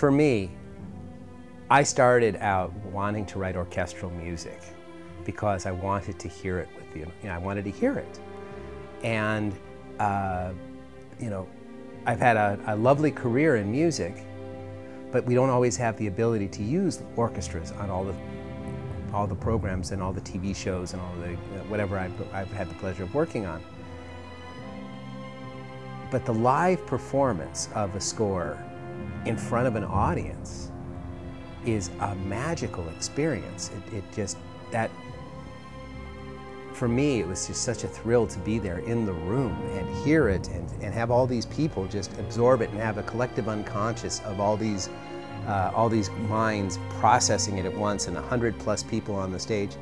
For me, I started out wanting to write orchestral music because I wanted to hear it with the, I wanted to hear it. And, I've had a lovely career in music, but we don't always have the ability to use orchestras on all the programs and all the TV shows and all the whatever I've had the pleasure of working on. But the live performance of a score in front of an audience is a magical experience. For me, it was just such a thrill to be there in the room and hear it and have all these people just absorb it and have a collective unconscious of all these minds processing it at once and 100+ people on the stage.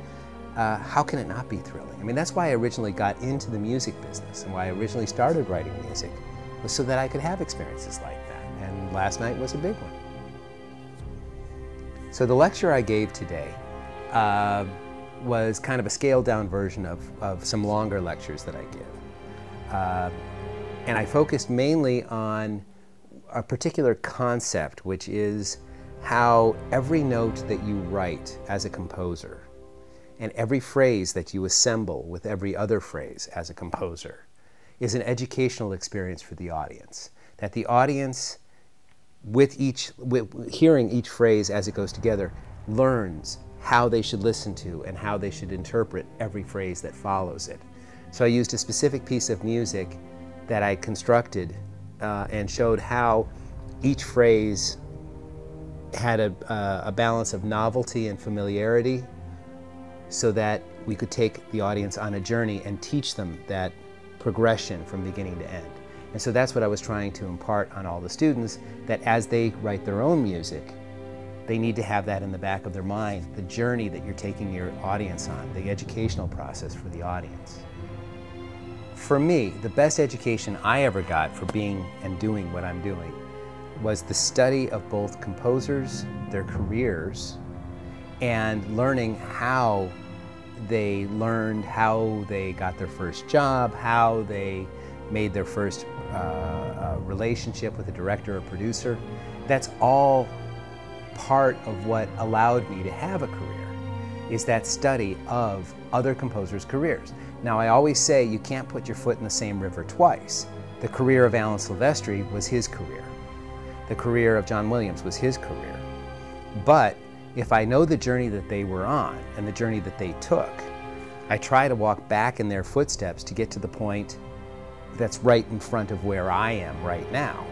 How can it not be thrilling? I mean, that's why I originally got into the music business and why I originally started writing music, was so that I could have experiences like that. And last night was a big one. So the lecture I gave today was kind of a scaled-down version of some longer lectures that I give. And I focused mainly on a particular concept, which is how every note that you write as a composer and every phrase that you assemble with every other phrase as a composer is an educational experience for the audience. That the audience, with hearing each phrase as it goes together, learns how they should listen to and how they should interpret every phrase that follows it. So I used a specific piece of music that I constructed and showed how each phrase had a balance of novelty and familiarity, so that we could take the audience on a journey and teach them that progression from beginning to end. And so that's what I was trying to impart on all the students, that as they write their own music, they need to have that in the back of their mind, the journey that you're taking your audience on, the educational process for the audience. For me, the best education I ever got for being and doing what I'm doing was the study of both composers, their careers, and learning how they learned, how they got their first job, how they made their first relationship with a director or producer. That's all part of what allowed me to have a career, is that study of other composers' careers. Now, I always say you can't put your foot in the same river twice. The career of Alan Silvestri was his career. The career of John Williams was his career. But if I know the journey that they were on and the journey that they took, I try to walk back in their footsteps to get to the point that's right in front of where I am right now,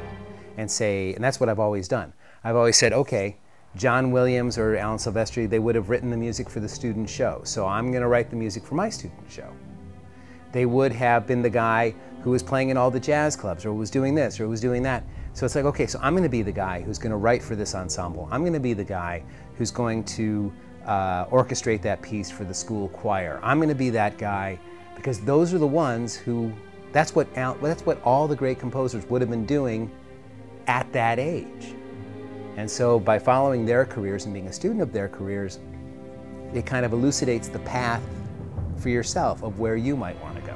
and say, and that's what I've always done. I've always said, okay, John Williams or Alan Silvestri, they would have written the music for the student show, so I'm going to write the music for my student show. They would have been the guy who was playing in all the jazz clubs, or was doing this, or was doing that. So it's like, okay, so I'm going to be the guy who's going to write for this ensemble. I'm going to be the guy who's going to orchestrate that piece for the school choir. I'm going to be that guy, because those are the ones who, that's what all the great composers would have been doing at that age. And so by following their careers and being a student of their careers, it kind of elucidates the path for yourself of where you might want to go.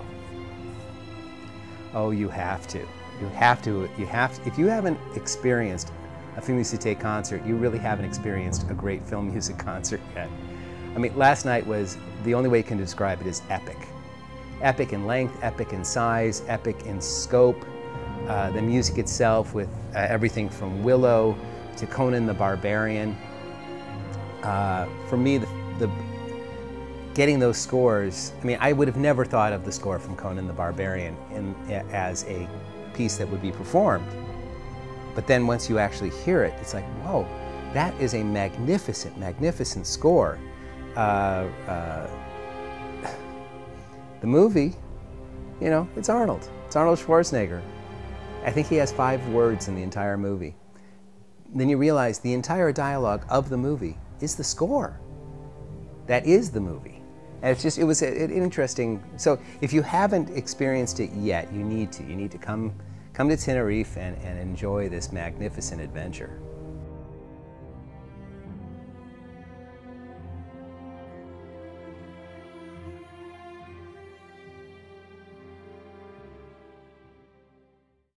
Oh, you have to. If you haven't experienced a FimuCité concert, you really haven't experienced a great film music concert yet. I mean, last night was, the only way you can describe it is epic. Epic in length, epic in size, epic in scope. The music itself, with everything from Willow to Conan the Barbarian. For me, getting those scores, I mean, I would have never thought of the score from Conan the Barbarian as a piece that would be performed. But then once you actually hear it, it's like, whoa, that is a magnificent, magnificent score. The movie, it's Arnold. It's Arnold Schwarzenegger. I think he has 5 words in the entire movie. Then you realize the entire dialogue of the movie is the score. That is the movie. And it's just, it was an interesting, so if you haven't experienced it yet, you need to. You need to come to Tenerife and enjoy this magnificent adventure.